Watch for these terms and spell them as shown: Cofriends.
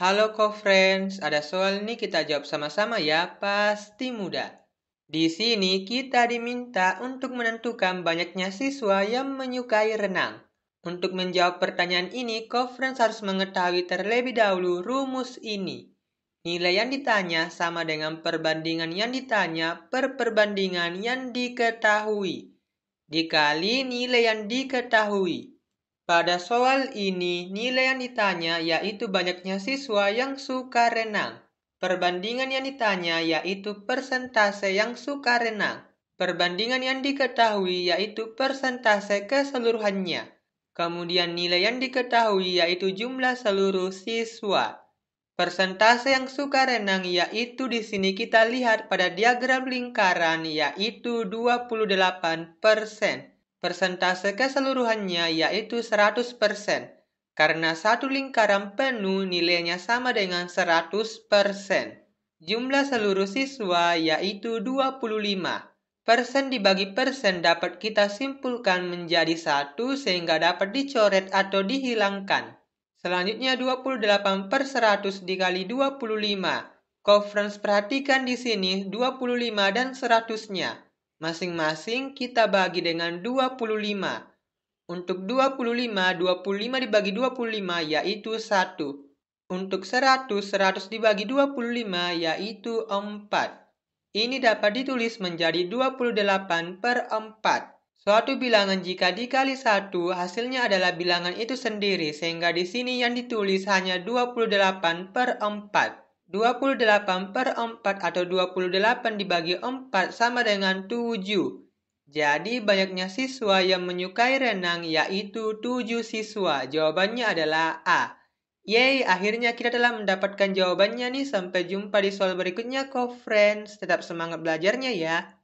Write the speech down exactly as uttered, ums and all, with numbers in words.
Halo Cofriends, ada soal nih kita jawab sama-sama ya, pasti mudah. Di sini kita diminta untuk menentukan banyaknya siswa yang menyukai renang. Untuk menjawab pertanyaan ini, Cofriends harus mengetahui terlebih dahulu rumus ini. Nilai yang ditanya sama dengan perbandingan yang ditanya per perbandingan yang diketahui, dikali nilai yang diketahui. Pada soal ini, nilai yang ditanya yaitu banyaknya siswa yang suka renang. Perbandingan yang ditanya yaitu persentase yang suka renang. Perbandingan yang diketahui yaitu persentase keseluruhannya. Kemudian nilai yang diketahui yaitu jumlah seluruh siswa. Persentase yang suka renang yaitu di sini kita lihat pada diagram lingkaran yaitu dua puluh delapan persen. Persentase keseluruhannya yaitu seratus persen. Karena satu lingkaran penuh nilainya sama dengan seratus persen. Jumlah seluruh siswa yaitu dua puluh lima. Persen dibagi persen dapat kita simpulkan menjadi satu sehingga dapat dicoret atau dihilangkan. Selanjutnya dua puluh delapan per seratus dikali dua puluh lima. Cofriends perhatikan di sini dua puluh lima dan seratus-nya. Masing-masing kita bagi dengan dua puluh lima. Untuk dua puluh lima, dua puluh lima dibagi dua puluh lima yaitu satu. Untuk seratus, seratus dibagi dua puluh lima yaitu empat. Ini dapat ditulis menjadi dua puluh delapan per empat. Suatu bilangan jika dikali satu, hasilnya adalah bilangan itu sendiri, sehingga di sini yang ditulis hanya dua puluh delapan per empat. dua puluh delapan per empat atau dua puluh delapan dibagi empat sama dengan tujuh. Jadi banyaknya siswa yang menyukai renang yaitu tujuh siswa. Jawabannya adalah A. Yeay, akhirnya kita telah mendapatkan jawabannya nih. Sampai jumpa di soal berikutnya, Cofriends. Tetap semangat belajarnya ya.